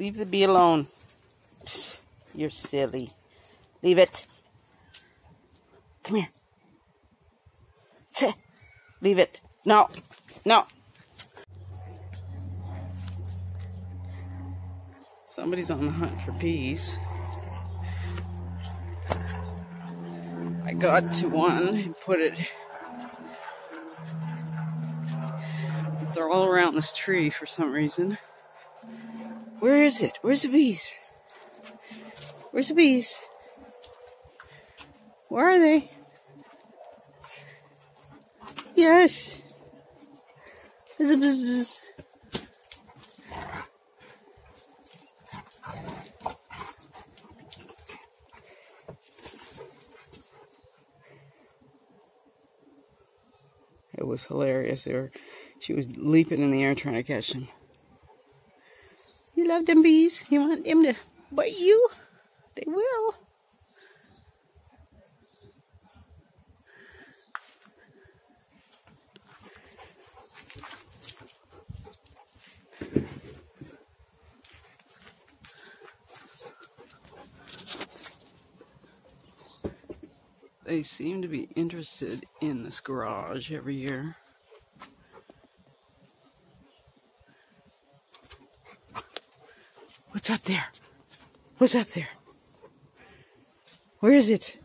Leave the bee alone. You're silly. Leave it. Come here. Leave it. No. No. Somebody's on the hunt for bees. I got to one and put it. They're all around this tree for some reason. Where is it? Where's the bees? Where's the bees? Where are they? Yes. It was hilarious. She was leaping in the air trying to catch them. You love them bees. You want them to bite you? They will. They seem to be interested in this garage every year. What's up there? What's up there? Where is it?